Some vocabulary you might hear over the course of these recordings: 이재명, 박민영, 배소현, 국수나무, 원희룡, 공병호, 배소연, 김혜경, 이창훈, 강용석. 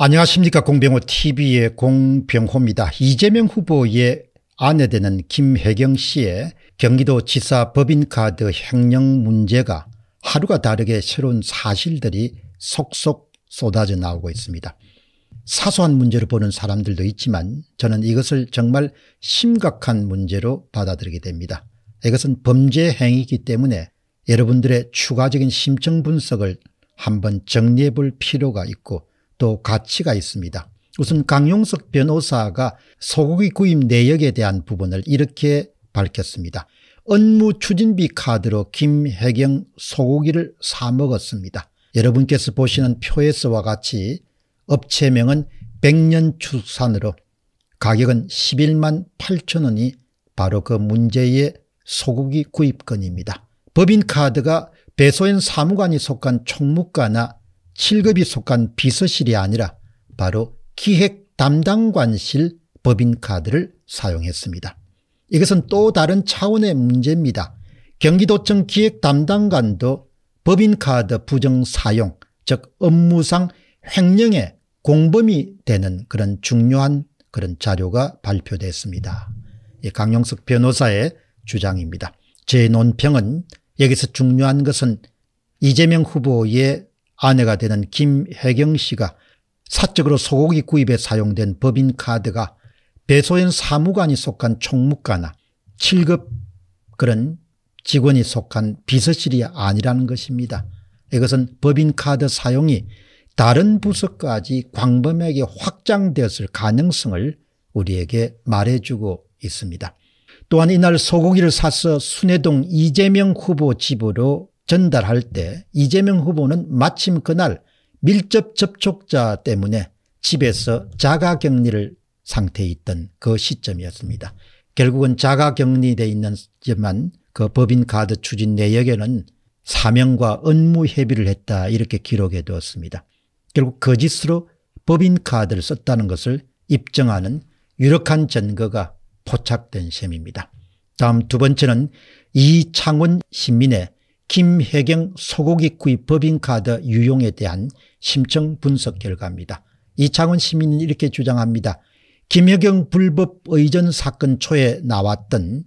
안녕하십니까. 공병호TV의 공병호입니다. 이재명 후보의 아내 되는 김혜경 씨의 경기도지사 법인카드 횡령 문제가 하루가 다르게 새로운 사실들이 속속 쏟아져 나오고 있습니다. 사소한 문제로 보는 사람들도 있지만 저는 이것을 정말 심각한 문제로 받아들이게 됩니다. 이것은 범죄 행위이기 때문에 여러분들의 추가적인 심층 분석을 한번 정리해 볼 필요가 있고 또 가치가 있습니다. 우선 강용석 변호사가 소고기 구입 내역에 대한 부분을 이렇게 밝혔습니다. 업무 추진비 카드로 김혜경 소고기를 사 먹었습니다. 여러분께서 보시는 표에서와 같이 업체명은 백년축산으로 가격은 118,000원이 바로 그 문제의 소고기 구입건입니다. 법인카드가 배소현 사무관이 속한 총무과나 7급이 속한 비서실이 아니라 바로 기획담당관실 법인카드를 사용했습니다. 이것은 또 다른 차원의 문제입니다. 경기도청 기획담당관도 법인카드 부정사용, 즉 업무상 횡령의 공범이 되는 그런 중요한 그런 자료가 발표됐습니다. 강용석 변호사의 주장입니다. 제 논평은 여기서 중요한 것은 이재명 후보의 아내가 되는 김혜경 씨가 사적으로 소고기 구입에 사용된 법인카드가 배소연 사무관이 속한 총무과나 7급 그런 직원이 속한 비서실이 아니라는 것입니다. 이것은 법인카드 사용이 다른 부서까지 광범위하게 확장되었을 가능성을 우리에게 말해주고 있습니다. 또한 이날 소고기를 사서 순회동 이재명 후보 집으로 전달할 때 이재명 후보는 마침 그날 밀접 접촉자 때문에 집에서 자가격리를 상태에 있던 그 시점이었습니다. 결국은 자가격리되어 있는 지만 그 법인카드 추진 내역에는 사명과 업무 협의를 했다 이렇게 기록해 두었습니다. 결국 거짓으로 법인카드를 썼다는 것을 입증하는 유력한 증거가 포착된 셈입니다. 다음 두 번째는 이창훈 시민의 김혜경 소고기 구입 법인카드 유용에 대한 심층 분석 결과입니다. 이창훈 시민은 이렇게 주장합니다. 김혜경 불법 의전 사건 초에 나왔던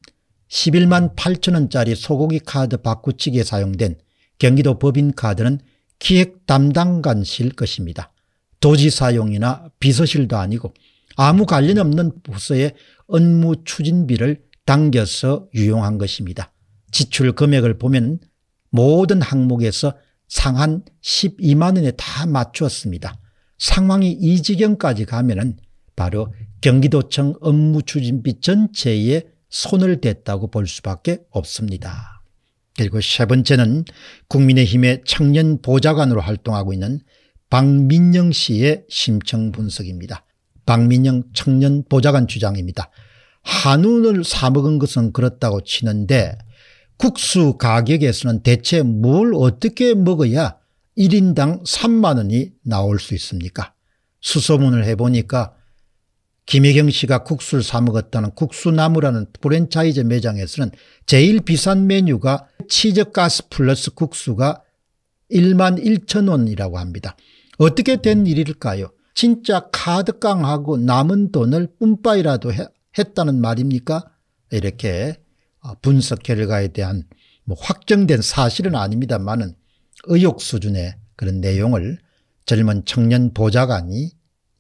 118,000원짜리 소고기 카드 바꾸치기에 사용된 경기도 법인카드는 기획 담당관실 것입니다. 도지사용이나 비서실도 아니고 아무 관련 없는 부서의 업무 추진비를 당겨서 유용한 것입니다. 지출 금액을 보면 모든 항목에서 상한 120,000원에 다 맞추었습니다. 상황이 이 지경까지 가면은 바로 경기도청 업무 추진비 전체에 손을 댔다고 볼 수밖에 없습니다. 그리고 세 번째는 국민의힘의 청년 보좌관으로 활동하고 있는 박민영 씨의 심층 분석입니다. 박민영 청년 보좌관 주장입니다. 한우를 사 먹은 것은 그렇다고 치는데 국수 가격에서는 대체 뭘 어떻게 먹어야 1인당 30,000원이 나올 수 있습니까? 수소문을 해보니까 김혜경 씨가 국수를 사 먹었다는 국수나무라는 프랜차이즈 매장에서는 제일 비싼 메뉴가 치즈가스 플러스 국수가 11,000원이라고 합니다. 어떻게 된 일일까요? 진짜 카드깡하고 남은 돈을 뿜빠이라도 했다는 말입니까? 이렇게 분석 결과에 대한 확정된 사실은 아닙니다만은 의혹 수준의 그런 내용을 젊은 청년 보좌관이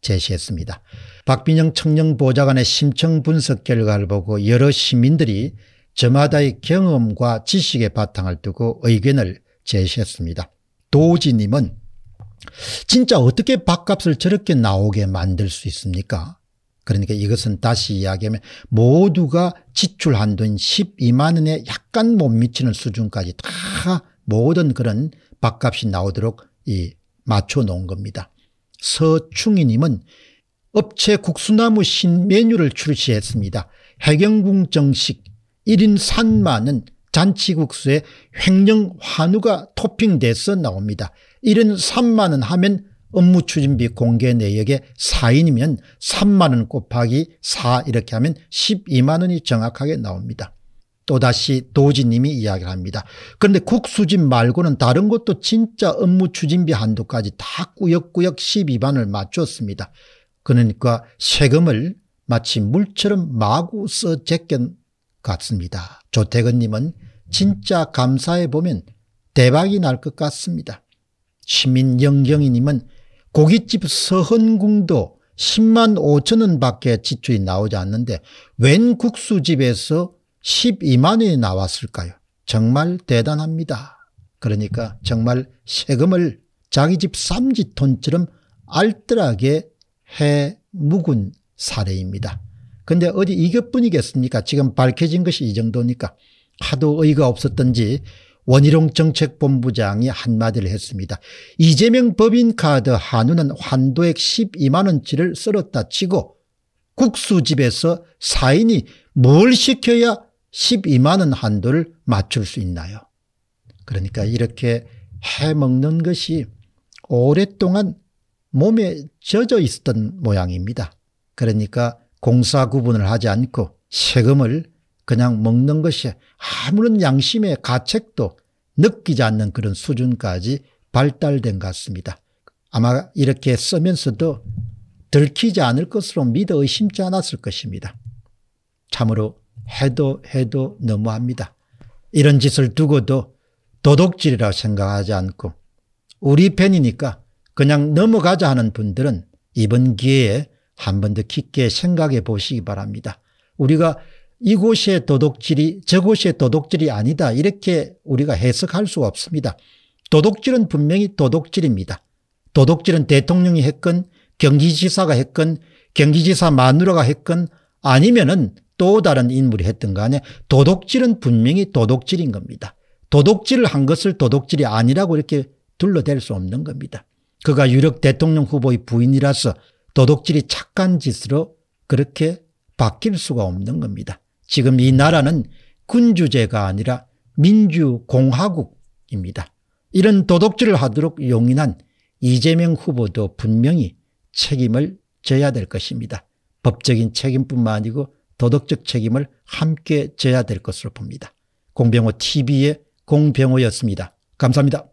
제시했습니다. 박민영 청년보좌관의 심층 분석 결과를 보고 여러 시민들이 저마다의 경험과 지식의 바탕을 두고 의견을 제시했습니다. 도지님은 진짜 어떻게 밥값을 저렇게 나오게 만들 수 있습니까? 그러니까 이것은 다시 이야기하면 모두가 지출한 돈 120,000원에 약간 못 미치는 수준까지 다 모든 그런 밥값이 나오도록 맞춰 놓은 겁니다. 서충희님은 업체 국수나무 신메뉴를 출시했습니다. 해경궁 정식 1인 30,000원 잔치국수에 횡령 환우가 토핑돼서 나옵니다. 1인 30,000원 하면 업무 추진비 공개 내역에 4인이면 30,000원 곱하기 4 이렇게 하면 120,000원이 정확하게 나옵니다. 또다시 도지님이 이야기를 합니다. 그런데 국수집 말고는 다른 것도 진짜 업무 추진비 한도까지 다 꾸역꾸역 12반을 맞췄습니다. 그러니까 세금을 마치 물처럼 마구 써 제낀 같습니다. 조태근님은 진짜 감사해 보면 대박이 날 것 같습니다. 시민영경이님은 고깃집 서헌궁도 10만 5천원 밖에 지출이 나오지 않는데 웬 국수집에서 12만 원이 나왔을까요? 정말 대단합니다. 그러니까 정말 세금을 자기 집 쌈짓돈처럼 알뜰하게 해 묵은 사례입니다. 근데 어디 이것뿐이겠습니까? 지금 밝혀진 것이 이 정도니까. 하도 의의가 없었던지 원희룡 정책본부장이 한마디를 했습니다. 이재명 법인카드 한우는 환도액 12만 원치를 쓸었다 치고 국수집에서 4인이 뭘 시켜야 12만 원 한도를 맞출 수 있나요? 그러니까 이렇게 해먹는 것이 오랫동안 몸에 젖어 있었던 모양입니다. 그러니까 공사 구분을 하지 않고 세금을 그냥 먹는 것이 아무런 양심의 가책도 느끼지 않는 그런 수준까지 발달된 것 같습니다. 아마 이렇게 쓰면서도 들키지 않을 것으로 믿어 의심치 않았을 것입니다. 참으로 해도 너무합니다. 이런 짓을 두고도 도둑질이라고 생각하지 않고 우리 편이니까 그냥 넘어가자 하는 분들은 이번 기회에 한 번 더 깊게 생각해 보시기 바랍니다. 우리가 이곳의 도둑질이 저곳의 도둑질이 아니다 이렇게 우리가 해석할 수 없습니다. 도둑질은 분명히 도둑질입니다. 도둑질은 대통령이 했건 경기지사가 했건 경기지사 마누라가 했건 아니면은 또 다른 인물이 했던 간에 도둑질은 분명히 도둑질인 겁니다. 도둑질을 한 것을 도둑질이 아니라고 이렇게 둘러댈 수 없는 겁니다. 그가 유력 대통령 후보의 부인이라서 도둑질이 착한 짓으로 그렇게 바뀔 수가 없는 겁니다. 지금 이 나라는 군주제가 아니라 민주공화국입니다. 이런 도둑질을 하도록 용인한 이재명 후보도 분명히 책임을 져야 될 것입니다. 법적인 책임뿐만 아니고 도덕적 책임을 함께 져야 될 것으로 봅니다. 공병호 TV의 공병호였습니다. 감사합니다.